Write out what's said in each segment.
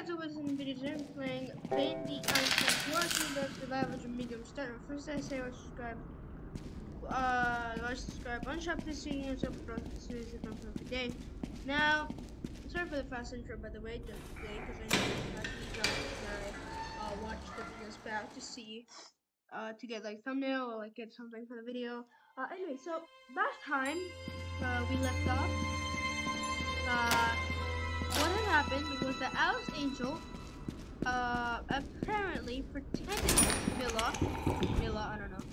guys, it was in the video today. I'm playing Bendy, Wars and the Dark Survival from Medium Starter. First, I say like, subscribe. Like, subscribe, unshop this thing, and so for the series that comes every day. Now, sorry for the fast intro, by the way, just today, because I know you guys watch the videos back to see, to get like thumbnail or like get something for the video. Anyway, so last time, we left off. What had happened was that Alice Angel apparently pretended to be Mila, I don't know.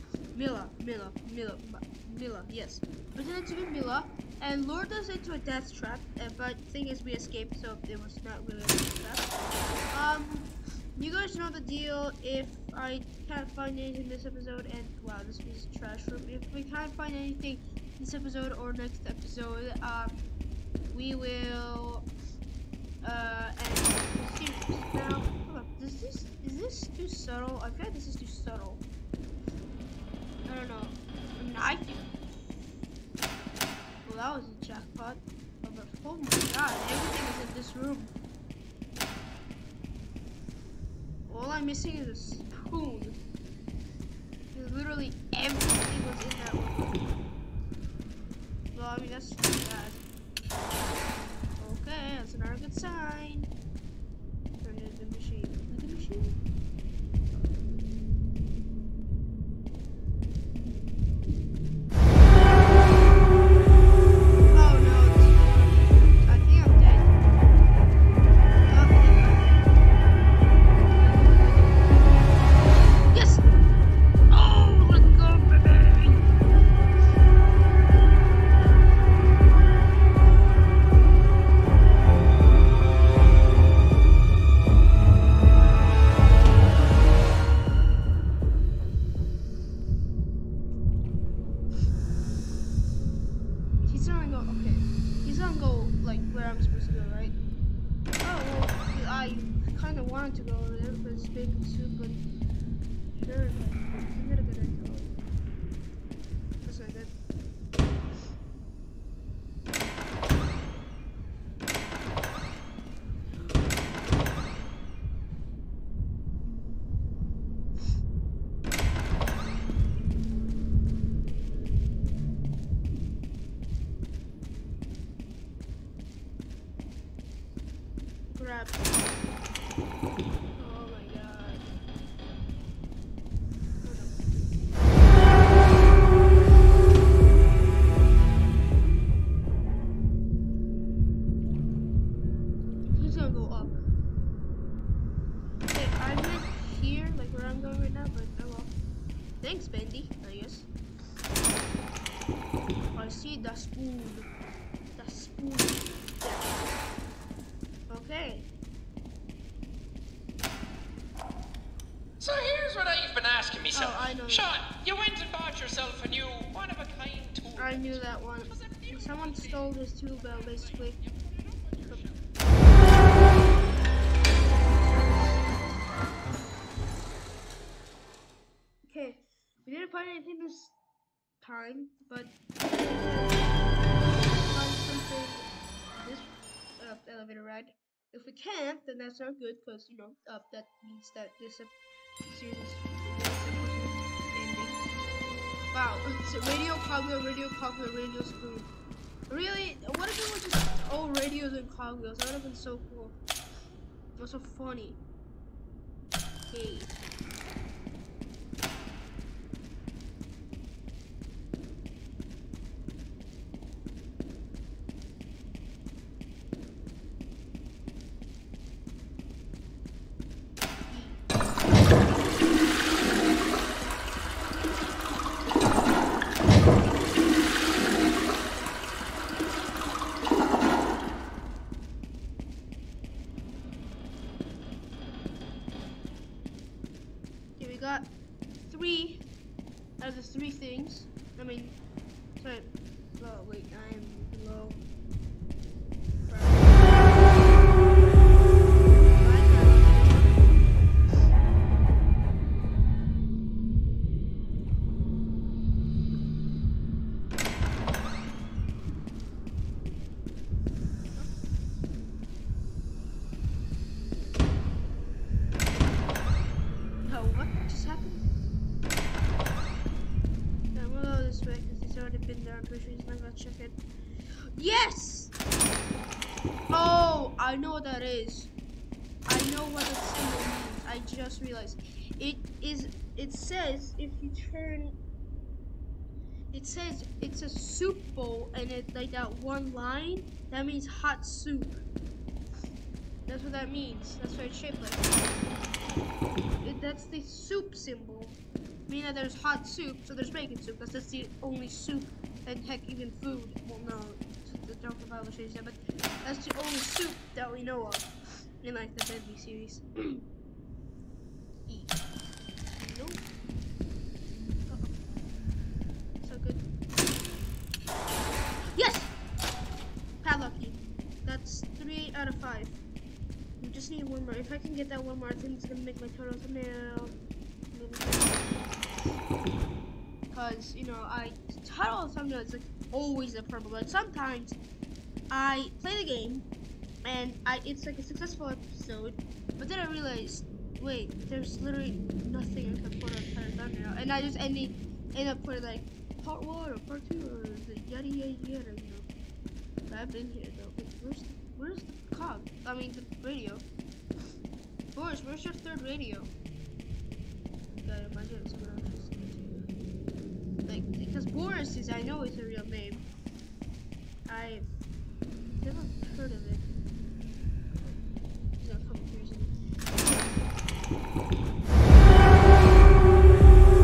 Mila, yes. Pretended to be Mila and lured us into a death trap, but thing is we escaped, so it was not really a death trap. You guys know the deal. If I can't find anything in this episode, and wow, this is trash room. If we can't find anything in this episode or next episode, we will end the series. Now, hold up, is this too subtle? I feel like this is too subtle. I don't know. I mean, I think. Well, that was a jackpot. Oh, but, oh my god, everything is in this room. All I'm missing is a spoon. Literally everything was in that room. Well, I mean, that's too bad. Okay, that's not a good sign. Turn into the machine. Look at the machine. Oh no, it's, I think I'm dead. Yes! Oh, let's go, baby! He's not gonna go, okay. He's not gonna go like where I'm supposed to go, right? Oh, well, I kind of wanted to go over there, but it's big and stupid. Sure, but isn't that a good idea? That's not good. Grab. Oh my god. He's gonna go up. Okay, I'm like here, like where I'm going right now, but oh well. Thanks, Bendy, I guess. I see the spoon. The spoon. Okay. So here's what I've been asking myself. Oh, I know. Sean, you went and bought yourself a new one-of-a-kind tool. I knew that one. Someone stole this tool bell, basically. Okay, we didn't find anything this time, but we find something this elevator ride. If we can't, then that's not good, because, you know, that means that this series is ending. Wow, it's a radio spoon. Really? What if it was just all radios and cogwheels? That would have been so cool. It was so funny. Hey. Three things. I mean, sorry. Oh wait, I am below. happened? Now we'll go this way because he's already been there. I'm pretty sure he's not gonna check it. Yes! Oh, I know what that is. I know what that symbol means. I just realized. It says if you turn, it says it's a soup bowl and it's like that one line, that means hot soup. That's what that means. That's why it's shaped like that. That's the soup symbol. Meaning that there's hot soup, so there's bacon soup. That's just the only soup and heck even food. Well, no, the Dark Survival shows that, but that's the only soup that we know of in like the Bendy series. Eat. Nope. Uh-oh. So good. Yes! Padlocky. That's 3 out of 5. We just need one more. If I can get that one more, I think it's gonna make my total thumbnail. Cause you know, I title thumbnail is like always a problem, but sometimes I play the game and it's like a successful episode, but then I realized, wait, there's literally nothing I can put on entire thumbnail, and I just end up putting like part 1 or part 2 or the yada yada yada. You know, but I've been here though. Wait, where's the cog? I mean the radio. Boris, where's your 3rd radio? Gotta imagine it's someone else. Like, because Boris is, I know it's a real name. I've never heard of it. He's not coming through, isn't he?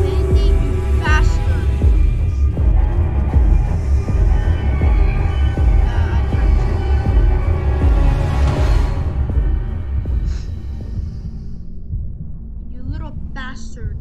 Bendy, you bastard! I can't check it. You little bastard.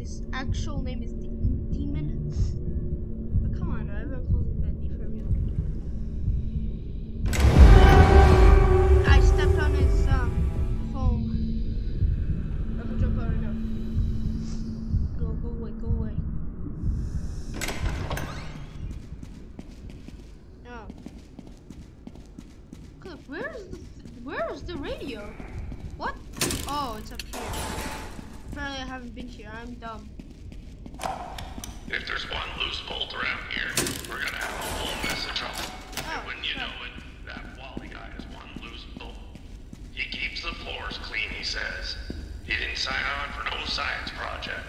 His actual name is the Ink Demon. But come on, everyone calls him Bendy for real. I stepped on his home. I'm gonna jump out right now. Go away, go away. Oh. Cliff, where's the radio? What? Oh, it's up here. Apparently I haven't been here, I'm dumb. If there's one loose bolt around here, we're gonna have a whole mess of trouble. Oh, and when you know it, that Wally guy is one loose bolt. He keeps the floors clean, he says. He didn't sign on for no science project.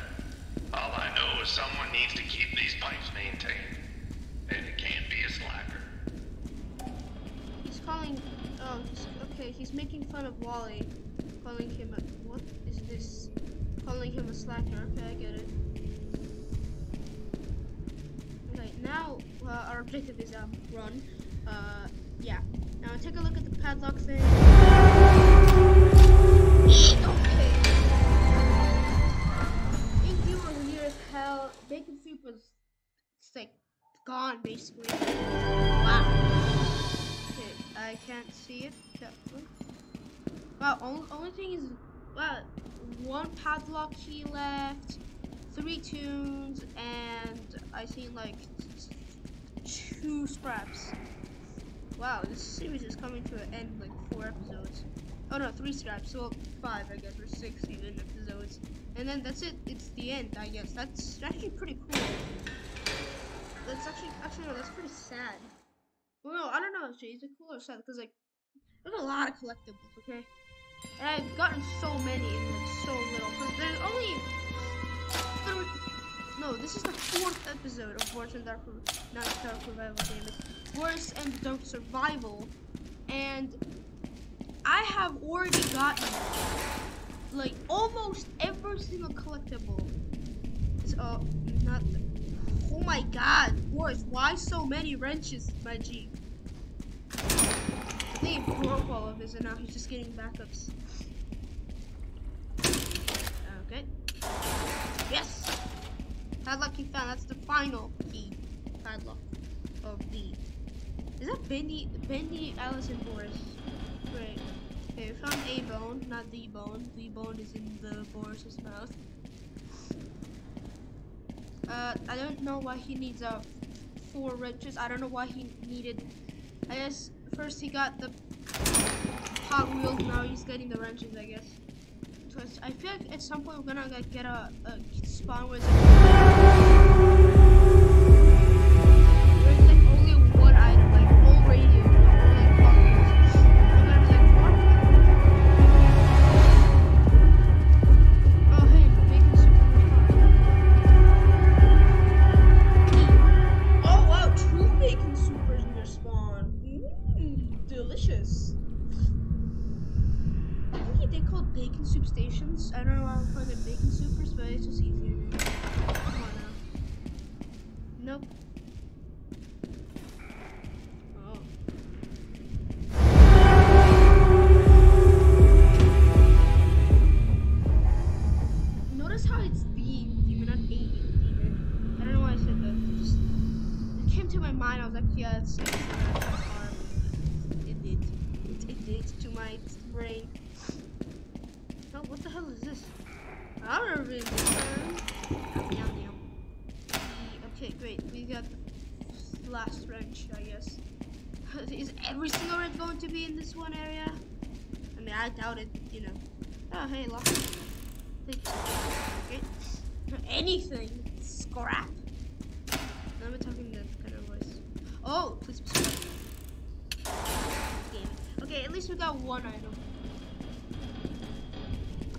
All I know is someone needs to keep these pipes maintained. And it can't be a slacker. He's calling... Oh, okay, he's making fun of Wally. Calling him a... What is this? Calling him a slacker. Okay, I get it. Okay, now our objective is run. Yeah. Now take a look at the padlock thing. Okay. Ink Demon was near as hell. Bacon soup was like gone basically. Wow. Okay, I can't see it. Wow. Only thing is. Well, 1 padlock key left, 3 tunes, and I think like 2 scraps. Wow, this series is coming to an end like 4 episodes. Oh no, 3 scraps, well 5 I guess, or 6 even episodes. And then that's it, it's the end I guess. That's actually pretty cool. That's actually no, that's pretty sad. Well, no, I don't know actually, is it cool or sad? Because like, there's a lot of collectibles, okay? And I've gotten so many and so little. Because there's only... No, this is the 4th episode of Wars and the Dark Survival game. It's Wars and the Dark Survival. And I have already gotten like almost every single collectible. So, not... Oh my god, Boris, why so many wrenches, my G? I think he broke all of his and now he's just getting backups. Okay. Yes! Padlock key found. That's the final key. Padlock of the. Is that Bendy? Bendy, Alice, and Boris. Great. Okay, we found a bone, not the bone. The bone is in the Boris's mouth. I don't know why he needs 4 riches. I don't know why he needed. I guess first he got the hot wheels. Now he's getting the wrenches, I guess. Because I feel like at some point we're gonna like, get a spawn where there's like only one item, like all radio. I doubt it, you know. Oh, hey, lost it. Thank you. Okay. Anything. Scrap. I'm talking that kind of voice. Oh, please be scrap. Okay, at least we got one item.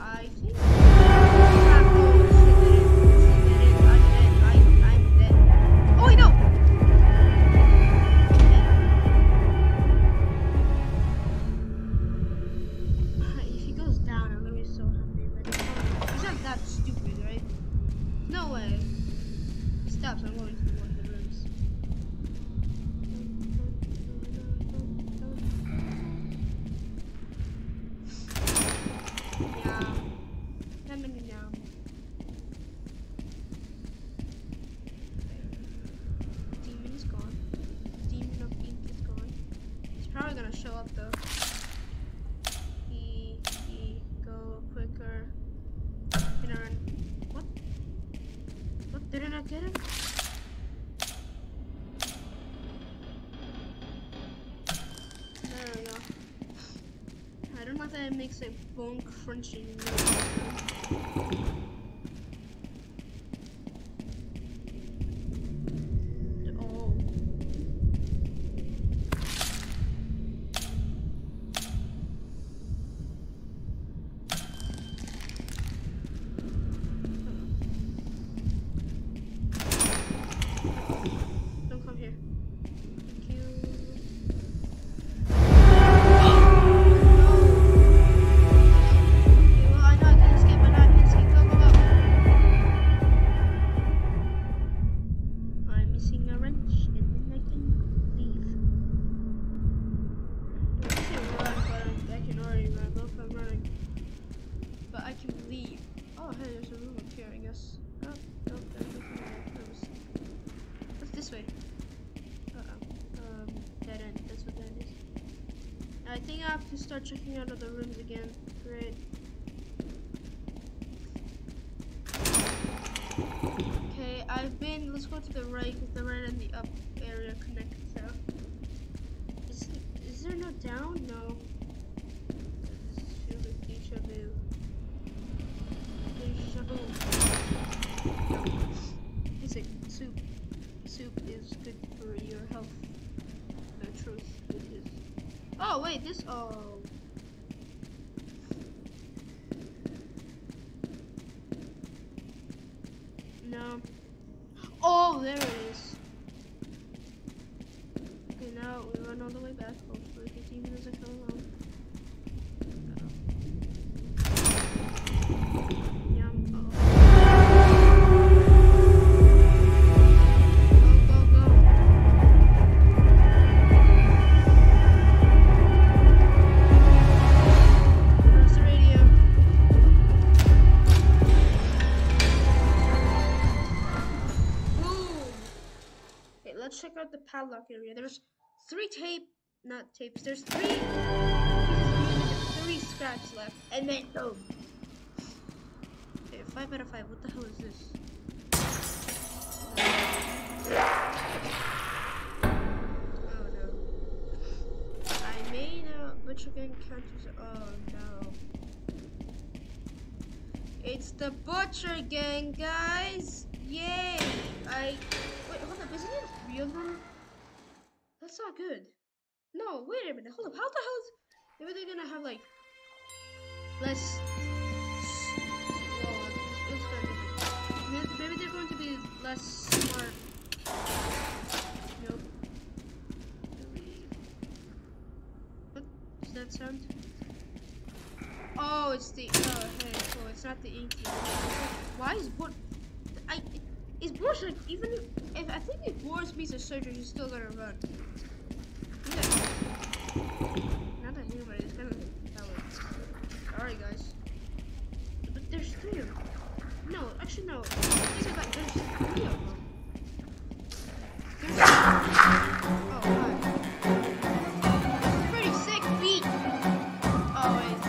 I think. That makes a bone crunching noise. Oh. Don't come here. Checking out other rooms again. Great. Okay, let's go to the right, because the right and the up area connect, so. Is there no down? No. It's like soup. Soup is good for your health. The truth it is. Oh, wait, this. Oh. Oh, there it is. Okay, now we run all the way back. Hopefully, the demon doesn't come along. Padlock area. There's three scraps left, and then boom. Okay, 5 out of 5. What the hell is this? Oh no! I made a butcher gang counters. Oh no! It's the butcher gang, guys! Yay! Wait, hold up. Isn't it a real room? That's not good. No, wait a minute. Hold up. How the hell? Maybe they're gonna have like less. Maybe they're going to be less smart. Nope. What does that sound? Oh, it's the. Oh, hey. Oh, it's not the ink demon. Why is what? Is Boris like, even if I think if Boris meets a surgeon, he's still gonna run. Yeah. Not that new, but it's kind of that way. Alright, guys. But there's 3 of them. No, actually, no. There's 3 of them. There's 3. Oh, God. Pretty sick beat. Oh, wait.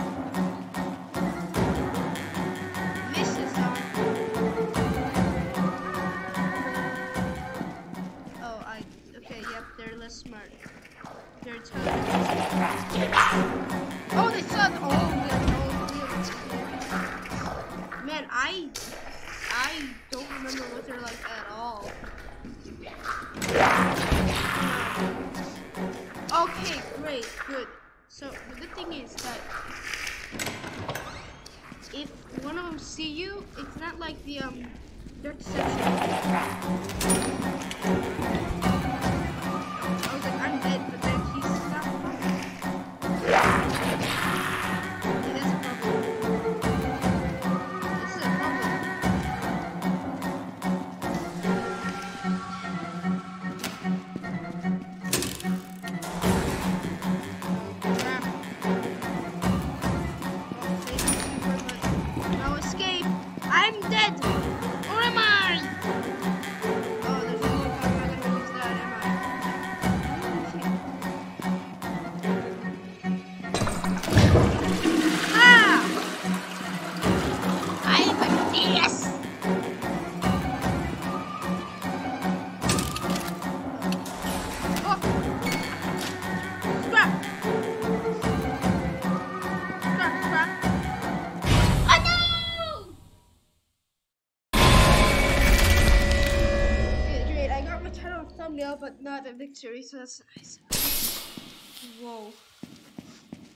Smart. They're tough. Oh, they suck. Oh, man, I don't remember what they're like at all. Okay, great, good. So the good thing is that if one of them see you, it's not like the their deception. But not a victory, so that's nice. Whoa.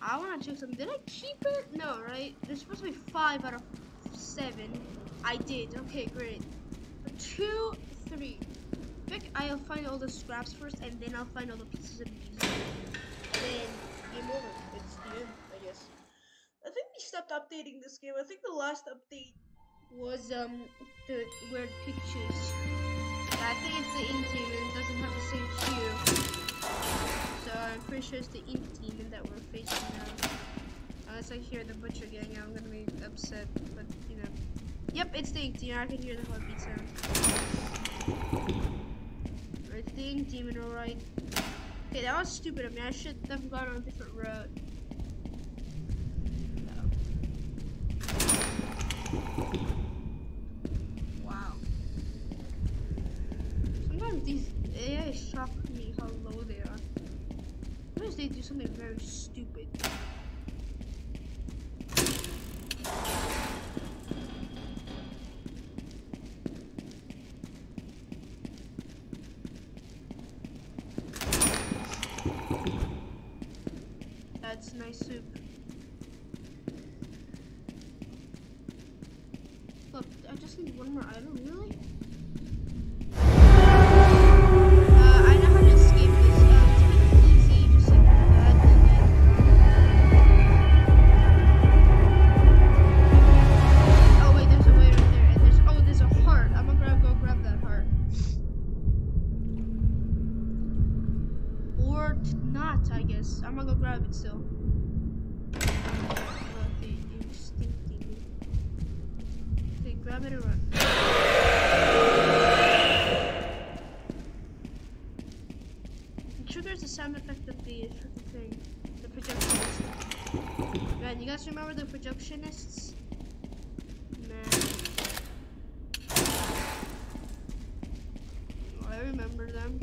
I want to check something. Did I keep it? No, right? There's supposed to be 5 out of 7. I did. Okay, great. 2, 3. I think I'll find all the scraps first, and then I'll find all the pieces of music. And then, game over. It's the end, I guess. I think we stopped updating this game. I think the last update was the weird pictures. I think it's the ink demon, it doesn't have the same cue. So I'm pretty sure it's the ink demon that we're facing now. Unless I hear the butcher gang, I'm gonna be upset, but you know. Yep, it's the ink demon, I can hear the heartbeat sound. It's the ink demon, alright. Okay, that was stupid of me, I should have gone on a different road. They do something very stupid. That's nice soup. Look, I just need one more item, really? triggers the sound effect of the thing. The projectionists. Man, you guys remember the projectionists? Man. Oh, I remember them.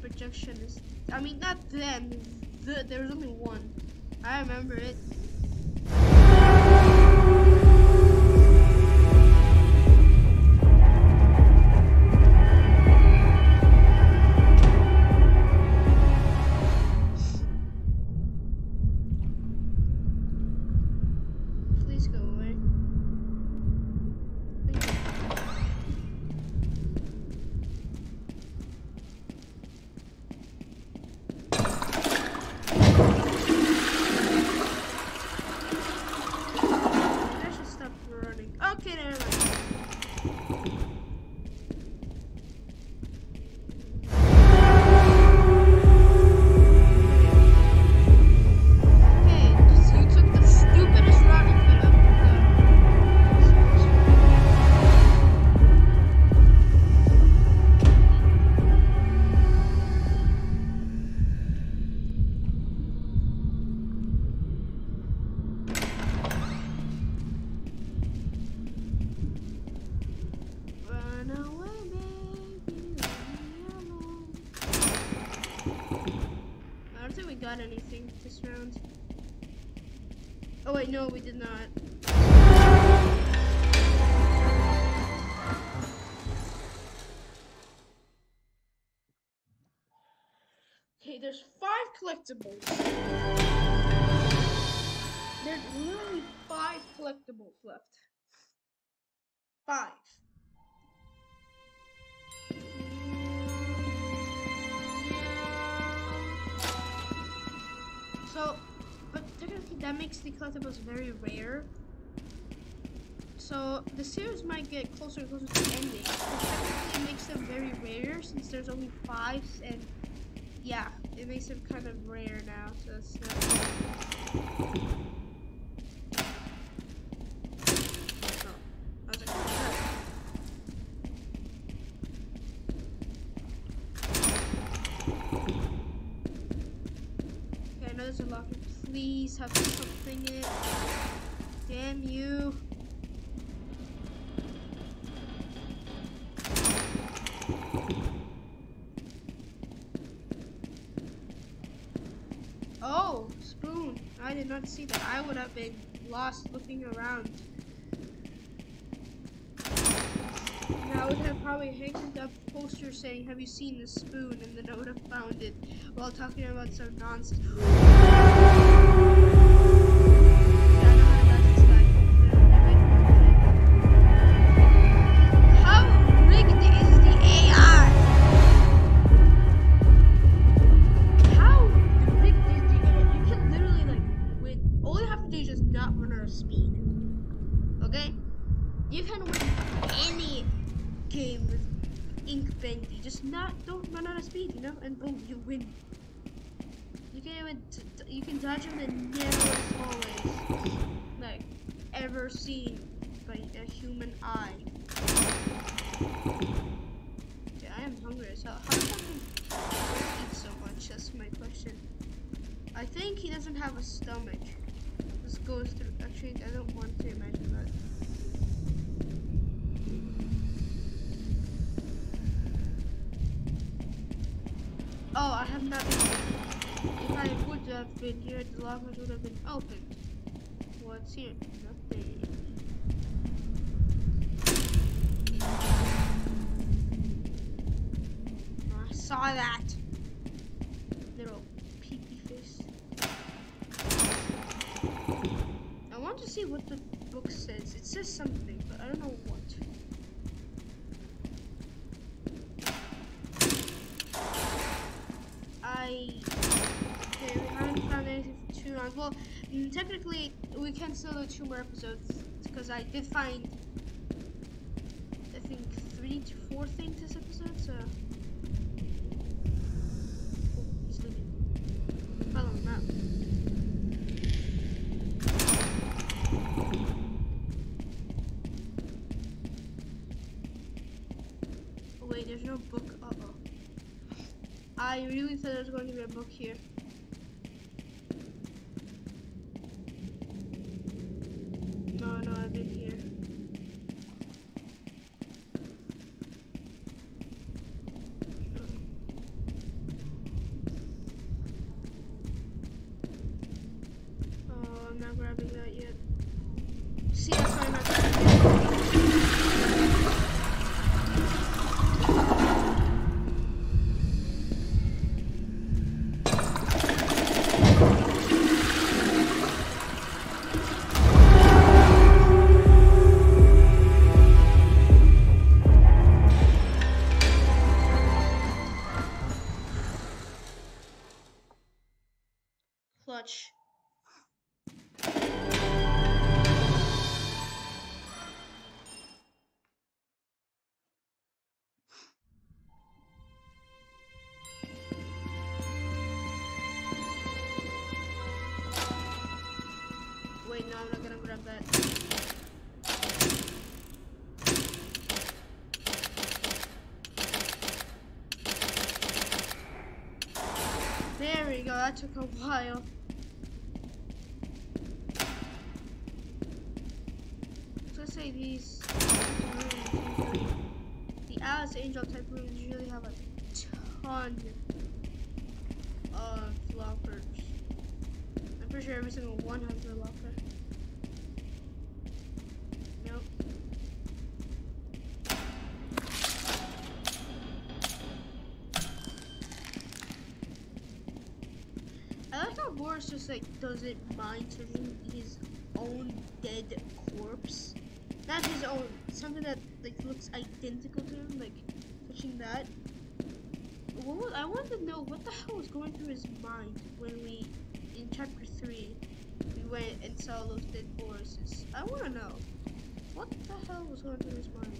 Projectionists. I mean, not them. There was only one. I remember it. Anything this round. Oh wait, no, we did not. Okay, there's 5 collectibles. There's literally 5 collectibles left. 5. So, but technically that makes the collectibles very rare. So the series might get closer and closer to the ending. But technically it makes them very rare since there's only 5, and yeah, it makes them kind of rare now. So that's not. Please have something in it. Damn you. Oh, spoon. I did not see that. I would have been lost looking around. And I would have probably hanged up posters saying, "Have you seen this spoon?" And then I would have found it while talking about some nonsense. And boom, you win. You can even you can dodge them in the narrowest hallways like ever seen by a human eye. Yeah, I am hungry as hell. How come he eats so much? That's my question. I think he doesn't have a stomach. This goes through. Actually, I don't want to imagine that. Oh, I have not been here. If I would have been here, the lockers would have been opened. What's here? Nothing. Oh, I saw that. Little peepee face. I want to see what the book says. It says something, but I don't know what. Okay, we haven't found anything for 2 rounds. Well, technically, we can still do 2 more episodes because I did find, I think, 3 to 4 things this episode. So, oh, he's leaving. Follow him out. I really thought I was going to be a book here. No, no, I've been here. Oh, I'm not grabbing that yet. See, that's why I'm not grabbing it. Wait, no, I'm not gonna grab that. There we go, that took a while. Let's say these the Alice Angel type rooms usually have a ton of lockers. I'm pretty sure every single one has a locker. Nope. I like how Boris just like doesn't mind touching his own dead corpse. Not his own, something that like looks identical to him, like touching that. What was, I wanted to know what the hell was going through his mind when we, in chapter 3, we went and saw those dead Borises. I want to know what the hell was going through his mind.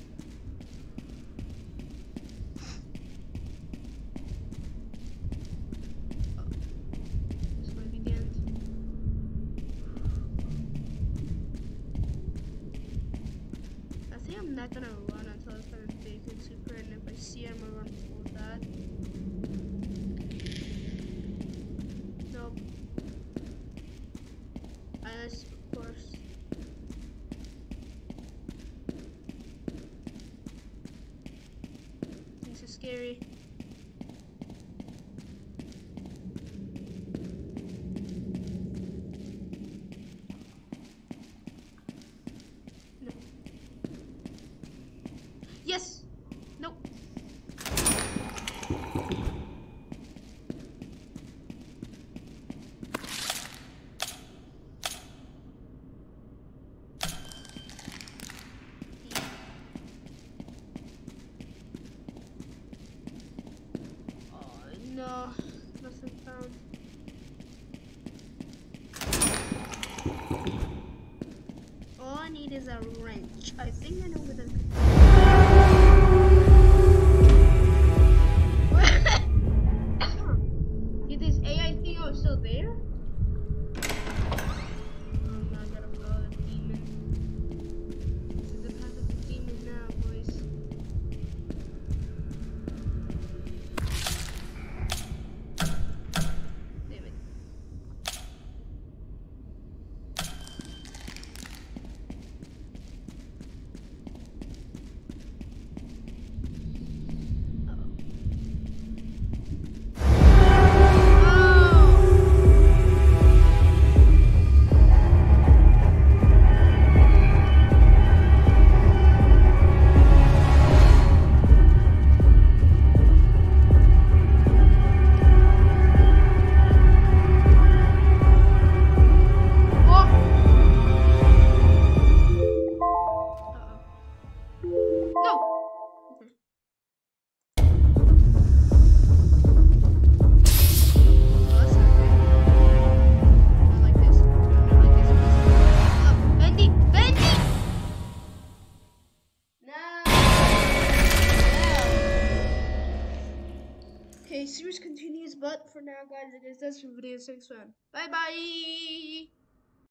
I'm not gonna run until I find a bacon super, and if I see him, I'm gonna run for that. Nope. Alice, of course. Things are scary. Yes! Nope. Oh no, nothing found. All I need is a wrench. I think I know where the series continues, but for now guys, I guess that's the video. Next one. Bye bye.